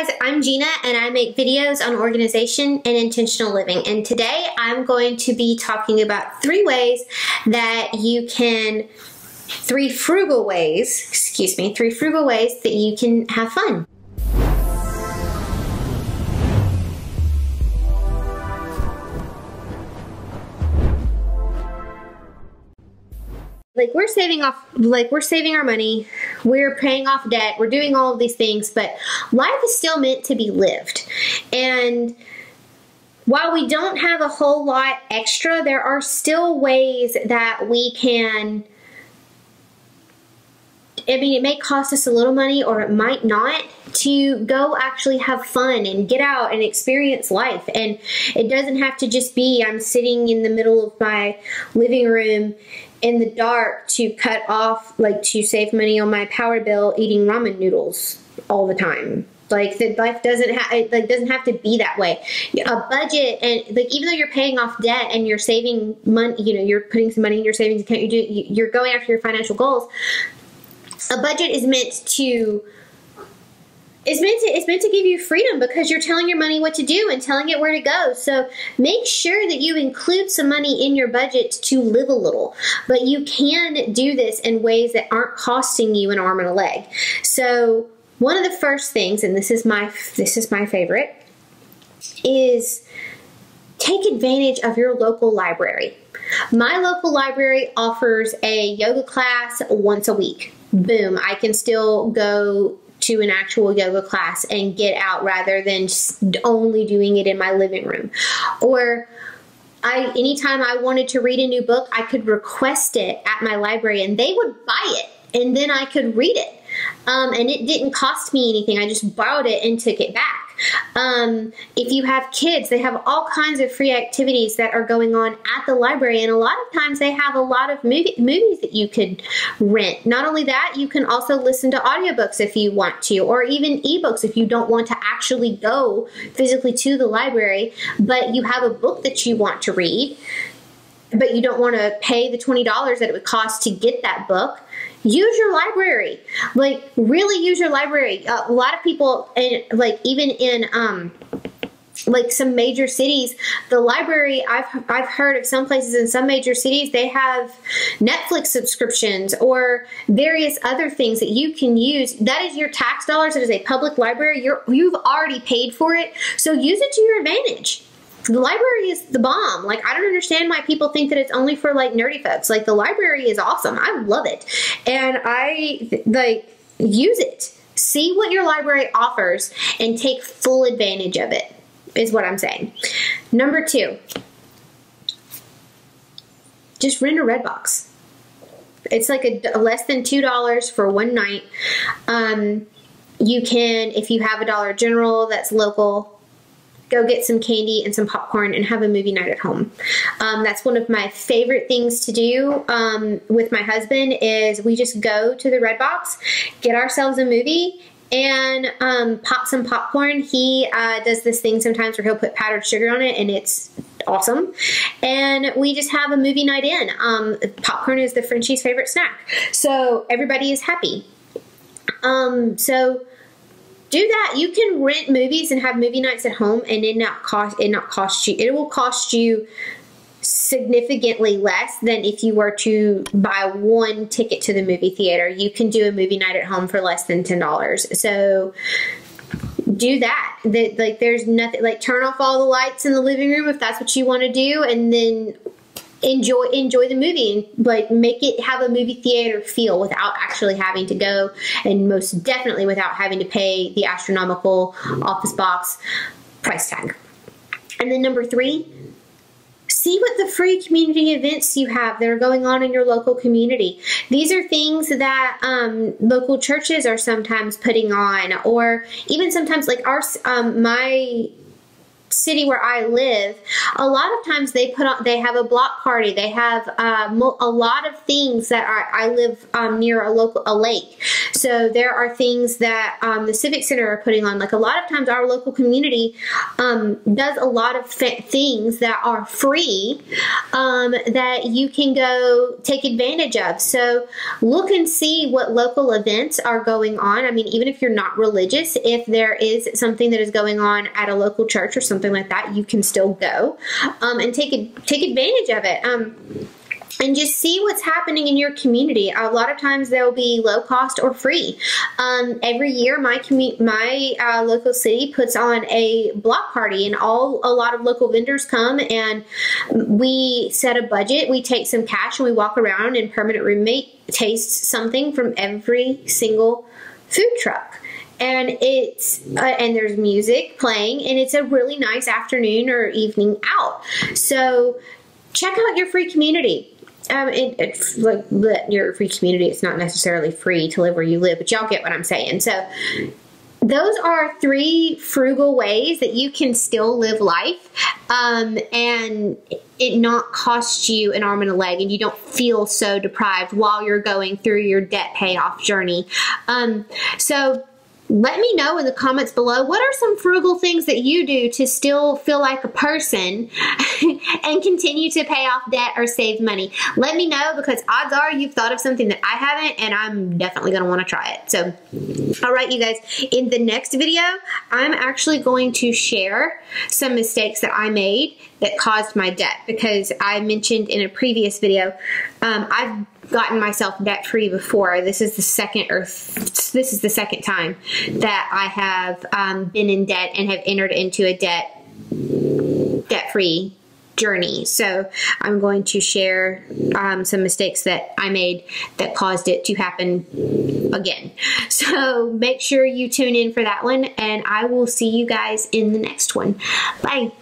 guys, I'm Gina and I make videos on organization and intentional living, and today I'm going to be talking about three frugal ways that you can have fun. Like we're saving our money, we're paying off debt, we're doing all of these things, but life is still meant to be lived. And while we don't have a whole lot extra, there are still ways that we can, I mean, it may cost us a little money or it might not, to go actually have fun and get out and experience life. And it doesn't have to just be I'm sitting in the middle of my living room in the dark to cut off, like to save money on my power bill, eating ramen noodles all the time. Like the life doesn't have to be that way. Yeah. A budget, and like even though you're paying off debt and you're saving money, you know, you're putting some money in your savings account, you're going after your financial goals. A budget is meant to give you freedom, because you're telling your money what to do and telling it where to go. So make sure that you include some money in your budget to live a little, but you can do this in ways that aren't costing you an arm and a leg. So one of the first things, and this is my favorite, is take advantage of your local library. My local library offers a yoga class once a week. Boom, I can still go to an actual yoga class and get out rather than just only doing it in my living room. Or anytime I wanted to read a new book, I could request it at my library and they would buy it and then I could read it. And it didn't cost me anything. I just borrowed it and took it back. If you have kids, they have all kinds of free activities that are going on at the library, and a lot of times they have a lot of movies that you could rent. Not only that, you can also listen to audiobooks if you want to, or even ebooks if you don't want to actually go physically to the library, but you have a book that you want to read, but you don't want to pay the $20 that it would cost to get that book. Use your library. Like, really use your library. A lot of people, and like even in like some major cities, the library, I've heard of some places in some major cities, they have Netflix subscriptions or various other things that you can use. That is your tax dollars. It is a public library. You've already paid for it, so use it to your advantage. The library is the bomb. Like, I don't understand why people think that it's only for like nerdy folks. Like, the library is awesome. I love it. And I like, use it. See what your library offers and take full advantage of it, is what I'm saying. Number two, just rent a Redbox. It's like a less than $2 for one night. You can, if you have a Dollar General that's local, go get some candy and some popcorn and have a movie night at home. That's one of my favorite things to do with my husband, is we just go to the Redbox, get ourselves a movie, and pop some popcorn. He does this thing sometimes where he'll put powdered sugar on it, and it's awesome. And we just have a movie night in. Popcorn is the Frenchie's favorite snack, so everybody is happy. So do that. You can rent movies and have movie nights at home, and it will cost you significantly less than if you were to buy one ticket to the movie theater. You can do a movie night at home for less than $10. So do that. Like, there's nothing, like, turn off all the lights in the living room if that's what you want to do, and then enjoy the movie, and like, make it have a movie theater feel without actually having to go, and most definitely without having to pay the astronomical Office Box price tag. And then number three, see what the free community events you have that are going on in your local community. These are things that local churches are sometimes putting on, or even sometimes like my city where I live, a lot of times they put on, they have a block party. They have a lot of things that are, I live near a lake. So there are things that the Civic Center are putting on. Like a lot of times our local community does a lot of things that are free that you can go take advantage of. So look and see what local events are going on. I mean, even if you're not religious, if there is something that is going on at a local church or something like that, you can still go and take advantage of it. And just see what's happening in your community. A lot of times they'll be low cost or free. Every year, my local city puts on a block party, and a lot of local vendors come, and we set a budget. We take some cash and we walk around, and permanent roommate tastes something from every single food truck. And and there's music playing, and it's a really nice afternoon or evening out. So check out your free community. It's like your free community. It's not necessarily free to live where you live, but y'all get what I'm saying. So those are three frugal ways that you can still live life and it not cost you an arm and a leg, and you don't feel so deprived while you're going through your debt payoff journey. So let me know in the comments below, what are some frugal things that you do to still feel like a person and continue to pay off debt or save money? Let me know, because odds are you've thought of something that I haven't, and I'm definitely going to want to try it. So, all right, you guys, in the next video, I'm actually going to share some mistakes that I made that caused my debt, because I mentioned in a previous video, I've gotten myself debt free before. This is the second second time that I have been in debt and have entered into a debt free journey. So I'm going to share some mistakes that I made that caused it to happen again. So make sure you tune in for that one, and I will see you guys in the next one. Bye.